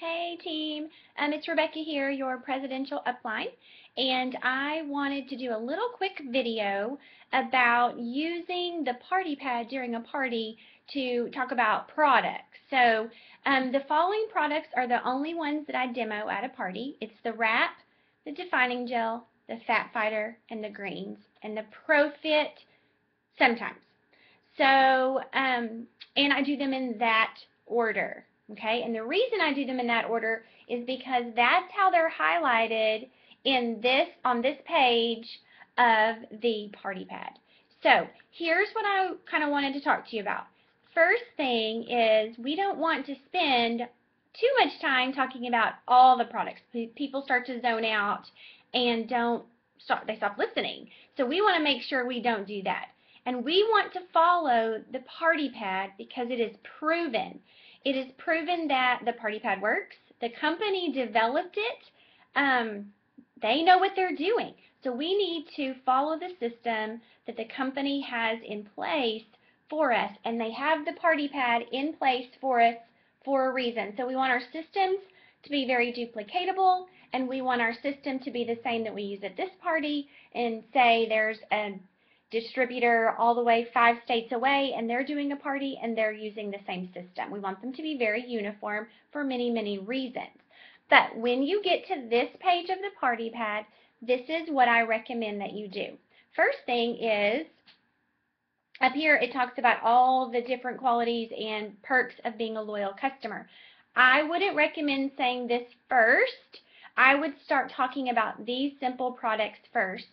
Hey team, it's Rebecca here, your presidential upline, and I wanted to do a little quick video about using the Party Pad during a party to talk about products. So the following products are the only ones that I demo at a party. It's the wrap, the defining gel, the Fat Fighter, and the greens, and the ProFit sometimes. So, and I do them in that order. Okay, and the reason I do them in that order is because that's how they're highlighted in this on this page of the Party Pad. So here's what I kind of wanted to talk to you about. First thing is we don't want to spend too much time talking about all the products. People start to zone out and they stop listening. So we want to make sure we don't do that. And we want to follow the Party Pad because it is proven. It is proven that the Party Pad works. The company developed it. They know what they're doing. So we need to follow the system that the company has in place for us. And they have the Party Pad in place for us for a reason. So we want our systems to be very duplicatable, and we want our system to be the same that we use at this party. And say there's a distributor all the way 5 states away and they're doing a party and they're using the same system. We want them to be very uniform for many, many reasons. But when you get to this page of the Party Pad, this is what I recommend that you do. First thing is, up here it talks about all the different qualities and perks of being a loyal customer. I wouldn't recommend saying this first. I would start talking about these simple products first,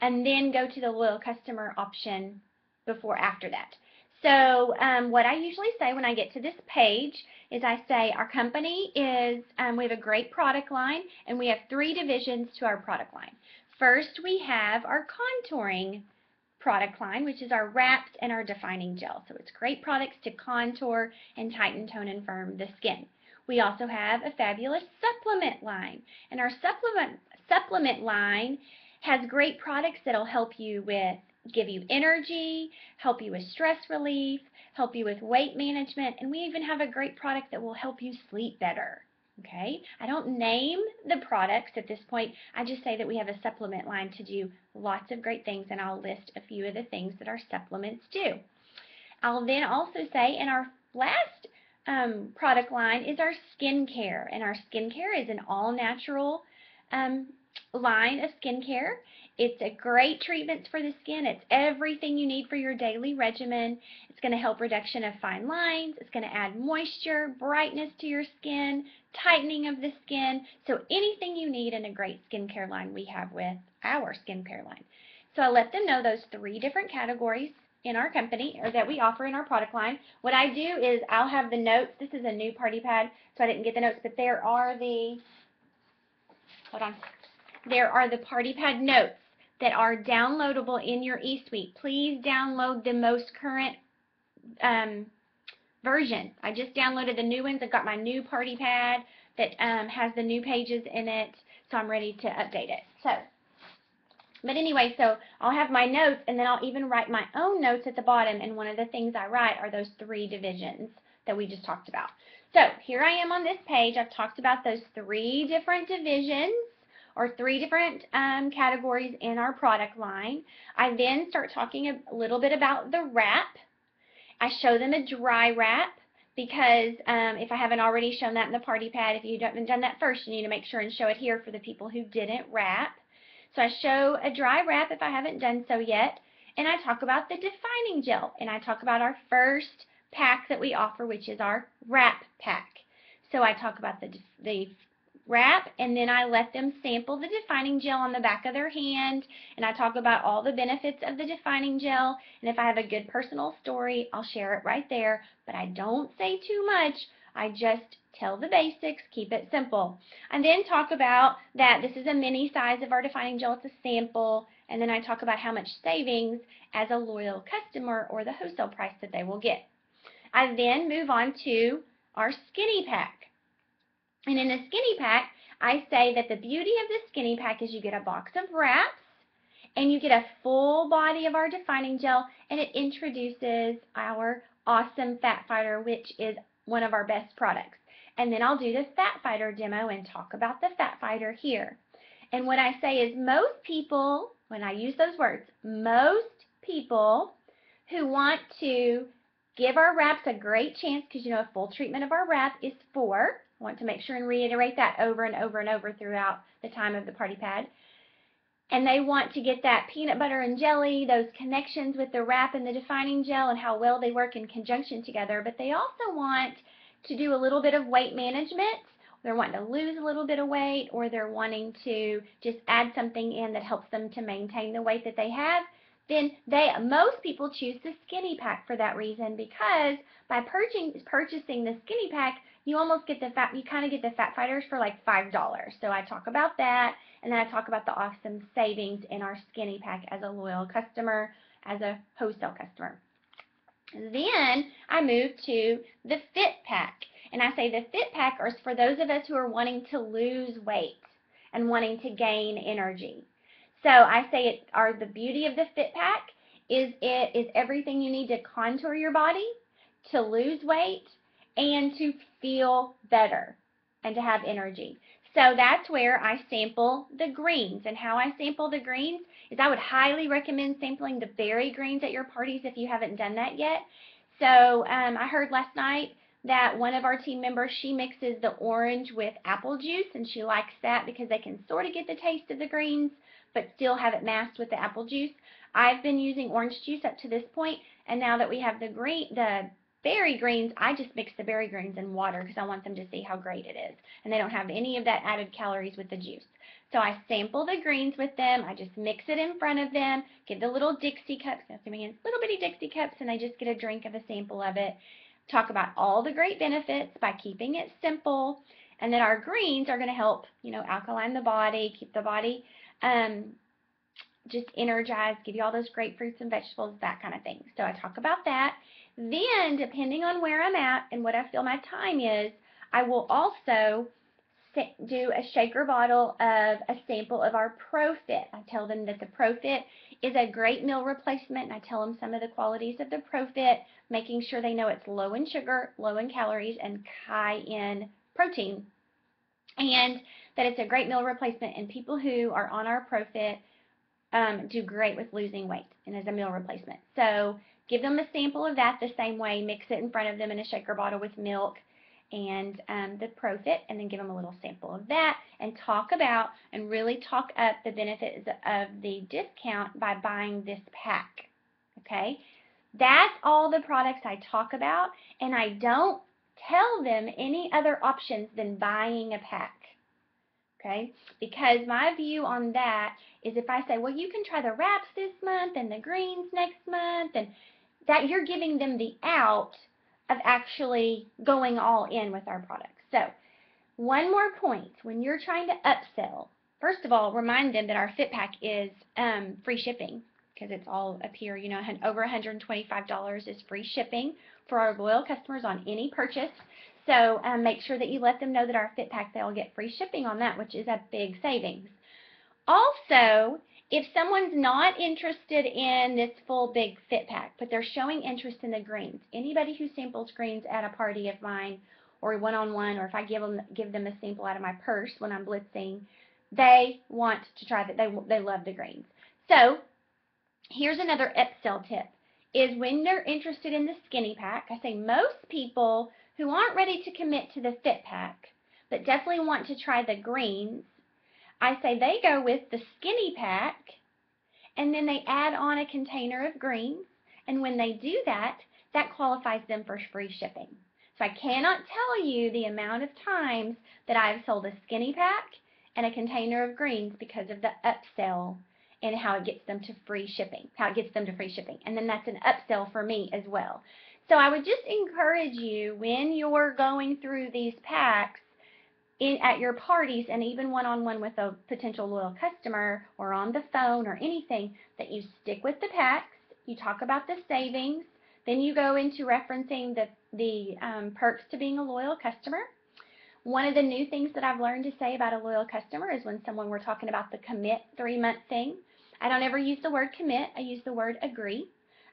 and then go to the loyal customer option after that. So what I usually say when I get to this page is I say our company is, we have a great product line, and we have 3 divisions to our product line. First, we have our contouring product line, which is our wraps and our defining gel. So it's great products to contour and tighten, tone, and firm the skin. We also have a fabulous supplement line, and our supplement line has great products that'll help you with, give you energy, help you with stress relief, help you with weight management, and we even have a great product that will help you sleep better. Okay, I don't name the products at this point, I just say that we have a supplement line to do lots of great things, and I'll list a few of the things that our supplements do. I'll then also say in our last product line is our skincare, and our skincare is an all-natural line of skincare. It's a great treatment for the skin. It's everything you need for your daily regimen. It's going to help reduction of fine lines. It's going to add moisture, brightness to your skin, tightening of the skin. So anything you need in a great skincare line we have with our skincare line. So I let them know those 3 different categories in our company or that we offer in our product line. What I do is I'll have the notes. This is a new Party Pad, so I didn't get the notes, but there are the, hold on. There are the Party Pad notes that are downloadable in your eSuite. Please download the most current version. I just downloaded the new ones. I've got my new Party Pad that has the new pages in it, so I'm ready to update it. So, but anyway, so I'll have my notes, and then I'll even write my own notes at the bottom, and one of the things I write are those 3 divisions that we just talked about. So here I am on this page. I've talked about those 3 different divisions. Or 3 different categories in our product line. I then start talking a little bit about the wrap. I show them a dry wrap because if I haven't already shown that in the Party Pad, if you haven't done that first, you need to make sure and show it here for the people who didn't wrap. So I show a dry wrap if I haven't done so yet, and I talk about the defining gel, and I talk about our first pack that we offer, which is our wrap pack. So I talk about the wrap, and then I let them sample the defining gel on the back of their hand, and I talk about all the benefits of the defining gel, and if I have a good personal story, I'll share it right there, but I don't say too much. I just tell the basics, keep it simple. And then talk about that this is a mini size of our defining gel, it's a sample, and then I talk about how much savings as a loyal customer or the wholesale price that they will get. I then move on to our skinny pack. And in the skinny pack, I say that the beauty of the skinny pack is you get a box of wraps and you get a full body of our defining gel, and it introduces our awesome Fat Fighter, which is one of our best products. And then I'll do the Fat Fighter demo and talk about the Fat Fighter here. And what I say is most people, when I use those words, most people who want to give our reps a great chance, because you know a full treatment of our rep is 4. I want to make sure and reiterate that over and over and over throughout the time of the Party Pad. And they want to get that peanut butter and jelly, those connections with the wrap and the defining gel and how well they work in conjunction together. But they also want to do a little bit of weight management. They're wanting to lose a little bit of weight, or they're wanting to just add something in that helps them to maintain the weight that they have. Then most people choose the skinny pack for that reason, because by purchasing the skinny pack, you almost get the fat, you kind of get the Fat Fighters for like $5. So I talk about that, and then I talk about the awesome savings in our skinny pack as a loyal customer, as a wholesale customer. Then I move to the Fit Pack, and I say the Fit Pack is for those of us who are wanting to lose weight and wanting to gain energy. So I say the beauty of the Fit Pack is it is everything you need to contour your body, to lose weight, and to feel better and to have energy. So that's where I sample the greens. And how I sample the greens is I would highly recommend sampling the berry greens at your parties if you haven't done that yet. So I heard last night that one of our team members, she mixes the orange with apple juice, and she likes that because they can sort of get the taste of the greens but still have it masked with the apple juice. I've been using orange juice up to this point, and now that we have the berry greens, I just mix the berry greens in water because I want them to see how great it is. And they don't have any of that added calories with the juice. So I sample the greens with them. I just mix it in front of them, give the little Dixie cups, little bitty Dixie cups, and they just get a drink of a sample of it. Talk about all the great benefits by keeping it simple. And then our greens are going to help, alkaline the body, keep the body just energized, give you all those great fruits and vegetables, that kind of thing. So I talk about that. Then, depending on where I'm at and what I feel my time is, I will also do a shaker bottle of a sample of our ProFit. I tell them that the ProFit is a great meal replacement, and I tell them some of the qualities of the ProFit, making sure they know it's low in sugar, low in calories, and high in protein, and that it's a great meal replacement, and people who are on our ProFit do great with losing weight and as a meal replacement. So give them a sample of that the same way, mix it in front of them in a shaker bottle with milk and the ProFit, and then give them a little sample of that and talk about and really talk up the benefits of the discount by buying this pack. Okay, that's all the products I talk about, and I don't tell them any other options than buying a pack. Okay, because my view on that is if I say, well, you can try the wraps this month and the greens next month, and that you're giving them the out of actually going all in with our products. So one more point, when you're trying to upsell, first of all, remind them that our Fit Pack is free shipping, because it's all up here, over $125 is free shipping for our loyal customers on any purchase. So make sure that you let them know that our Fit Pack, they'll get free shipping on that, which is a big savings. Also, if someone's not interested in this full big Fit Pack, but they're showing interest in the greens, anybody who samples greens at a party of mine or one-on-one, or if I give them a sample out of my purse when I'm blitzing, they want to try that. They love the greens. So here's another upsell tip, is when they're interested in the skinny pack, I say most people who aren't ready to commit to the Fit Pack, but definitely want to try the greens, I say they go with the skinny pack, and then they add on a container of greens, and when they do that, that qualifies them for free shipping. So I cannot tell you the amount of times that I've sold a skinny pack and a container of greens because of the upsell and how it gets them to free shipping, and then that's an upsell for me as well. So I would just encourage you, when you're going through these packs at your parties and even one-on-one with a potential loyal customer or on the phone or anything, that you stick with the packs, you talk about the savings, then you go into referencing the perks to being a loyal customer. One of the new things that I've learned to say about a loyal customer is when we're talking about the commit 3-month thing, I don't ever use the word commit, I use the word agree.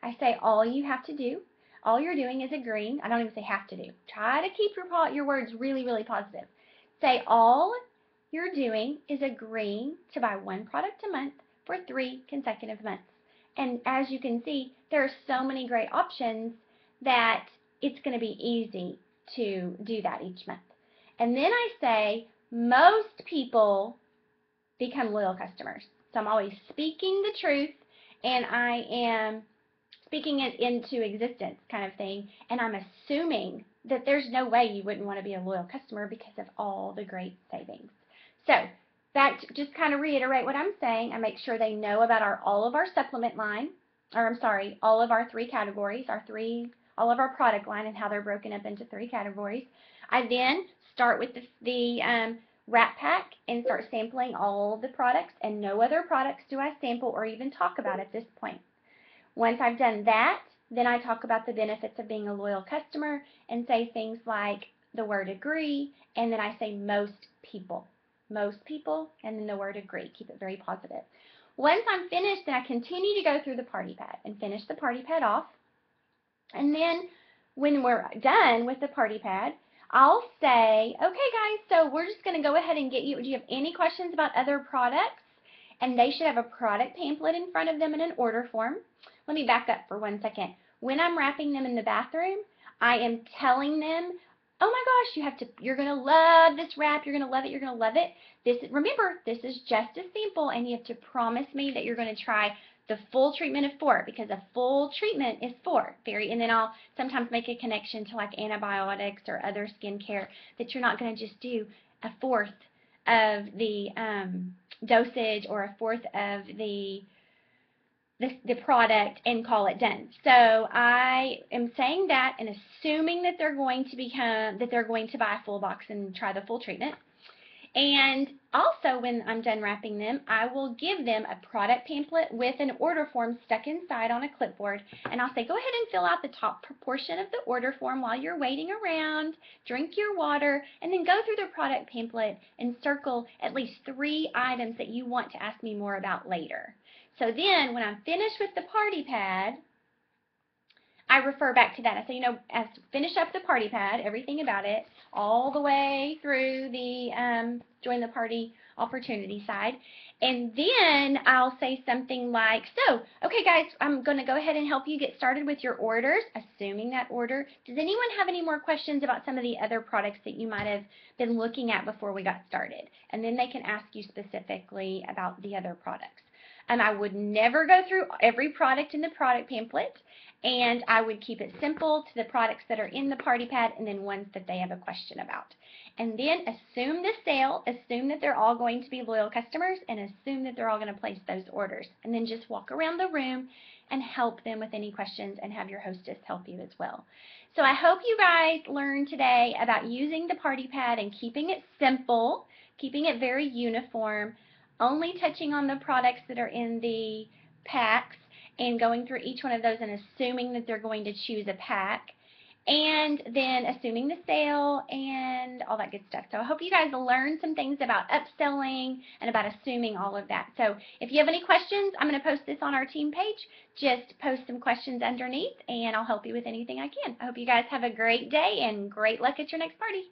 I say all you have to do all you're doing is agreeing. I don't even say have to do. Try to keep your words really, really positive. Say all you're doing is agreeing to buy one product a month for 3 consecutive months. And as you can see, there are so many great options that it's going to be easy to do that each month. And then I say most people become loyal customers. So I'm always speaking the truth, and I am speaking it into existence kind of thing, and I'm assuming that there's no way you wouldn't want to be a loyal customer because of all the great savings. So that just kind of reiterate what I'm saying. I make sure they know about all of our supplement line, or I'm sorry, all of our 3 categories, all of our product line, and how they're broken up into 3 categories. I then start with the Rat Pack and start sampling all the products, and no other products do I sample or even talk about at this point. Once I've done that, then I talk about the benefits of being a loyal customer and say things like the word agree, and then I say most people, and then the word agree. Keep it very positive. Once I'm finished, then I continue to go through the Party Pad and finish the Party Pad off. And then when we're done with the Party Pad, I'll say, okay guys, so we're just going to go ahead and get you, do you have any questions about other products? And they should have a product pamphlet in front of them and an order form. Let me back up for one second. When I'm wrapping them in the bathroom, I am telling them, oh my gosh, you're going to love this wrap. You're going to love it. You're going to love it. Remember, this is just a sample, and you have to promise me that you're going to try the full treatment of 4, because a full treatment is 4. And then I'll sometimes make a connection to like antibiotics or other skincare, that you're not going to just do a 1/4 of the dosage or a 1/4 of the product and call it done. So I am saying that and assuming that they're going to buy a full box and try the full treatment. And also, when I'm done wrapping them, I will give them a product pamphlet with an order form stuck inside on a clipboard, and I'll say, go ahead and fill out the top portion of the order form while you're waiting around, drink your water, and then go through the product pamphlet and circle at least 3 items that you want to ask me more about later. So then, when I'm finished with the Party Pad, I refer back to that. I say, you know, finish up the Party Pad, everything about it, all the way through the join the party opportunity side. And then I'll say something like, so, okay, guys, I'm going to go ahead and help you get started with your orders, assuming that order. Does anyone have any more questions about some of the other products that you might have been looking at before we got started? And then they can ask you specifically about the other products. I would never go through every product in the product pamphlet, and I would keep it simple to the products that are in the Party Pad and then ones that they have a question about. And then assume the sale, assume that they're all going to be loyal customers, and assume that they're all going to place those orders. And then just walk around the room and help them with any questions, and have your hostess help you as well. So I hope you guys learned today about using the Party Pad and keeping it simple, keeping it very uniform, only touching on the products that are in the packs and going through each one of those and assuming that they're going to choose a pack, and then assuming the sale and all that good stuff. So I hope you guys learned some things about upselling and about assuming all of that. So if you have any questions, I'm going to post this on our team page. Just post some questions underneath, and I'll help you with anything I can. I hope you guys have a great day and great luck at your next party.